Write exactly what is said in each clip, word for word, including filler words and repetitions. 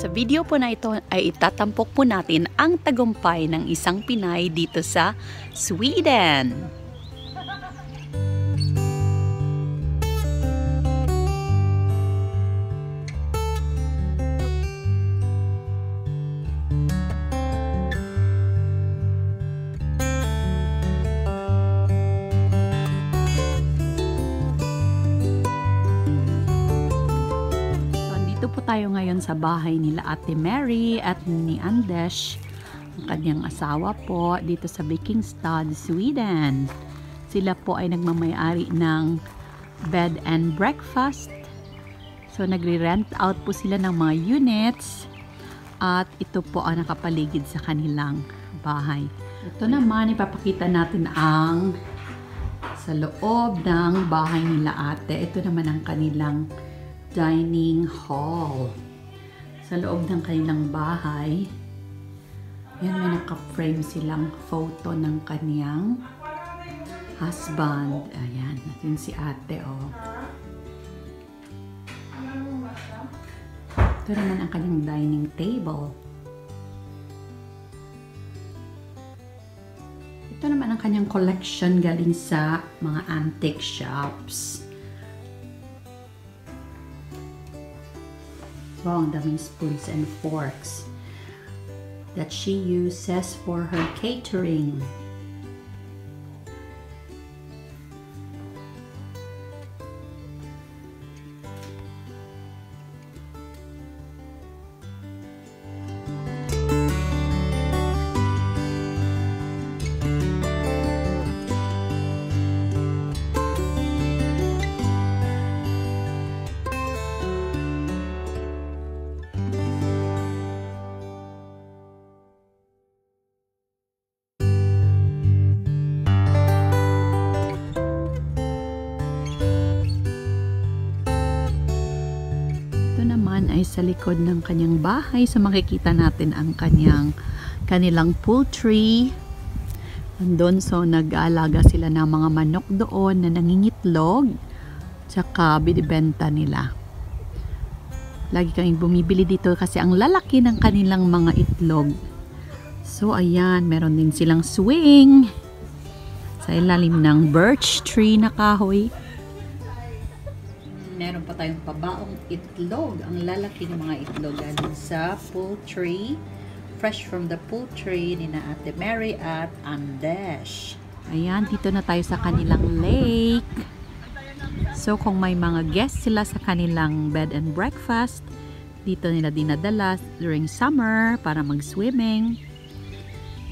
Sa video po na ito ay itatampok po natin ang tagumpay ng isang Pinay dito sa Sweden. Tayo ngayon sa bahay nila Ate Mary at ni Anders, ang kanyang asawa po, dito sa Bakingstad, Sweden. Sila po ay nagmamayari ng bed and breakfast. So nagre-rent out po sila ng mga units at ito po ang nakapaligid sa kanilang bahay. Ito naman ipapakita natin ang sa loob ng bahay nila Ate. Ito naman ang kanilang dining hall. Sa loob ng kanilang bahay, yan, may naka-frame silang photo ng kaniyang husband. Ayan, at yun si Ate, oh. Ito naman ang kanyang dining table. Ito naman ang kanyang collection galing sa mga antique shops. Wow, ang daming spoons and forks that she uses for her catering. Ay sa likod ng kanyang bahay, so makikita natin ang kanyang kanilang poultry andun, so nag-aalaga sila ng mga manok doon na nangingitlog, tsaka binibenta nila. Lagi kaming bumibili dito kasi ang lalaki ng kanilang mga itlog. So ayan, meron din silang swing sa ilalim ng birch tree na kahoy. Meron pa tayong pabaong itlog. Ang lalaki ng mga itlog galing sa poultry. Fresh from the poultry ni na Ate Mary at Anders. Ayan, dito na tayo sa kanilang lake. So, kung may mga guests sila sa kanilang bed and breakfast, dito nila dinadala during summer para mag-swimming.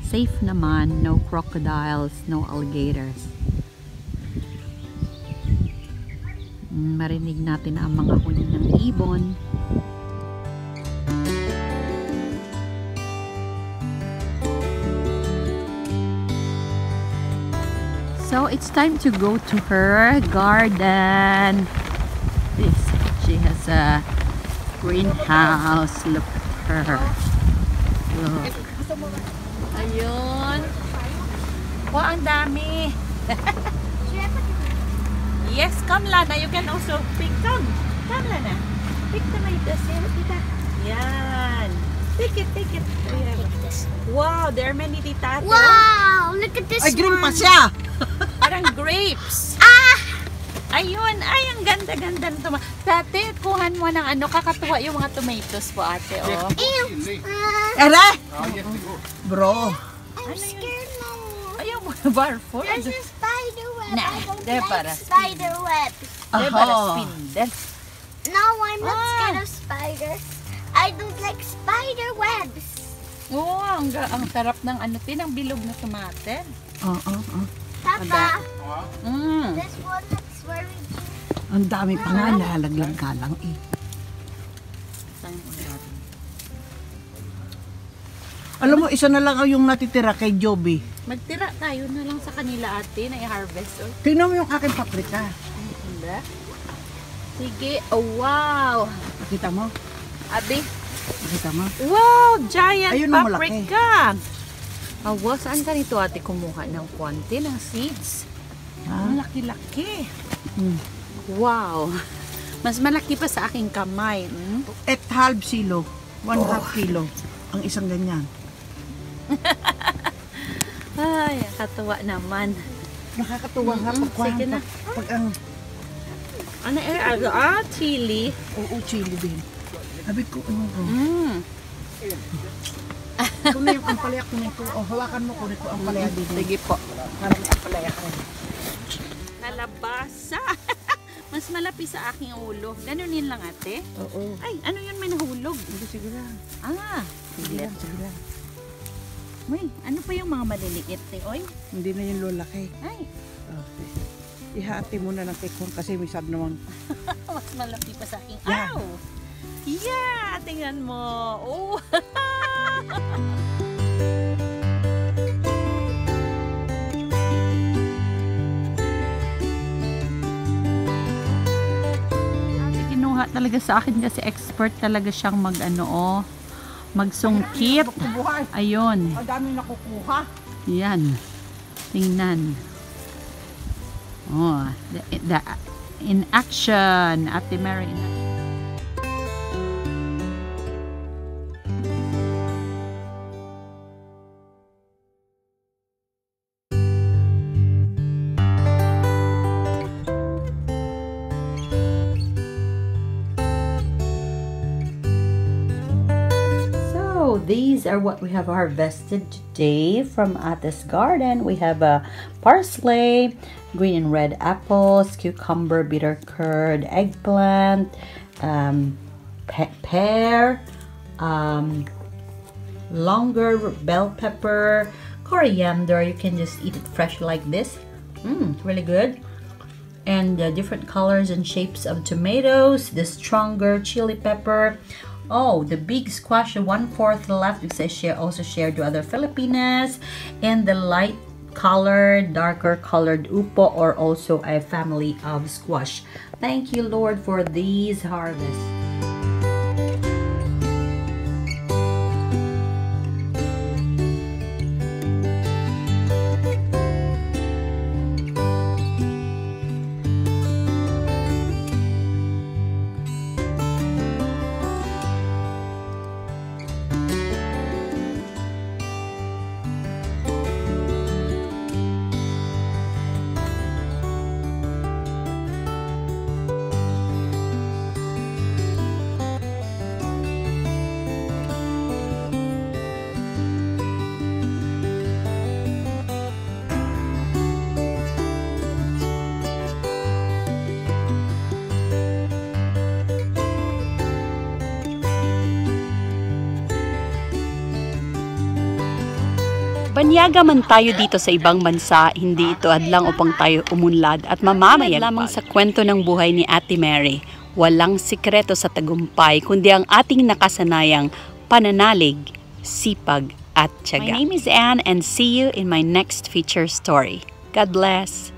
Safe naman. No crocodiles, no alligators. Marinig natin ang mga huni ng ibon. So it's time to go to her garden. This, she has a greenhouse. Look at her. Look. Ayun. Wow, ang dami. Yes, come Lana, you can also pick. Come, come Lana. Pick tomato, see? Tita. Yan. Pick it, pick it. Wow, there are many tita. Wow, look at this ay, one. Ay, green pa siya. Parang grapes. Ah! Ayun, ay, ang ganda-ganda ng tomato. Tate, kuhan mo ng ano, kakatuwa yung mga tomatoes po ate, oh. Ew. Ere? Uh, Bro. I'm scared now. Ayaw mo na barful. There's a spider web. Nah, they're para spider web. They're para spindle. No, I'm not ah. scared of spiders. I don't like spider webs. Oh, ang, ang sarap ng ano tin, ang bilog na tomate. Oo, oo. Papa, mm. this one that's very cute. Ang dami pa nga, nahalaglang ka lang eh. Alam mo, isa na lang yung natitira kay Joby. Magtira tayo na lang sa kanila ate na i-harvest. Oh. Tingnan mo yung aking paprika. Hindi. Sige. Oh, wow. Nakita mo? Abi. Nakita mo? Wow, giant ayun paprika. Oh, wow, saan ka nito ate kumuha ng konti ng seeds? Ang ah. laki-laki. Mm. Wow. Mas malaki pa sa aking kamay. Hmm? At half silo. One oh. half kilo. Ang isang ganyan. Ay, nakatuwa naman. Nakakatuwa mm -hmm. nga pagkuhan. Sige na. Pag, pag ang... Ano eh? Ah, chili. Oo, chili din. Sabi ko, ano ko. Mm. Ito na yung ampalaya ko nito. O, hawakan mo ko nito ampalaya din. Sige po. Maraming ampalaya ko. Nalabasa. Mas malapi sa aking ulo. Ganunin lang ate? Oo. Ay, ano yun? May nahulog. Sige, sige lang. Ah, sige lang, sige lang. May, ano pa yung mga maliliit, te, oy? Hindi na yung lulaki. Ay. Okay. Ihati muna ng tekon kasi may sab naman. Mas malaki pa sa aking yeah. Aw! Yeah! Tingnan mo! Oh! Kinuha talaga sa akin kasi expert talaga siyang mag-ano, oh. Magsungkit. Ayun. Ang dami nakukuha. Yan. Tingnan. Oh, the, the, in action. Ate Mary in action. These are what we have harvested today from Ate's garden. We have a parsley, green and red apples, cucumber, bitter curd, eggplant, um, pe pear, um, longer bell pepper, coriander. You can just eat it fresh like this. Mmm, really good. And uh, different colors and shapes of tomatoes, the stronger chili pepper. Oh, the big squash, one-fourth left, because I share, also shared to other Filipinas. And the light colored, darker colored upo, or also a family of squash. Thank you, Lord, for these harvests. Banyaga man tayo dito sa ibang bansa, hindi ito adlang upang tayo umunlad at mamamayag lamang sa kwento ng buhay ni Ate Mary. Walang sikreto sa tagumpay, kundi ang ating nakasanayang pananalig, sipag at tiyaga. My name is Ann and see you in my next feature story. God bless!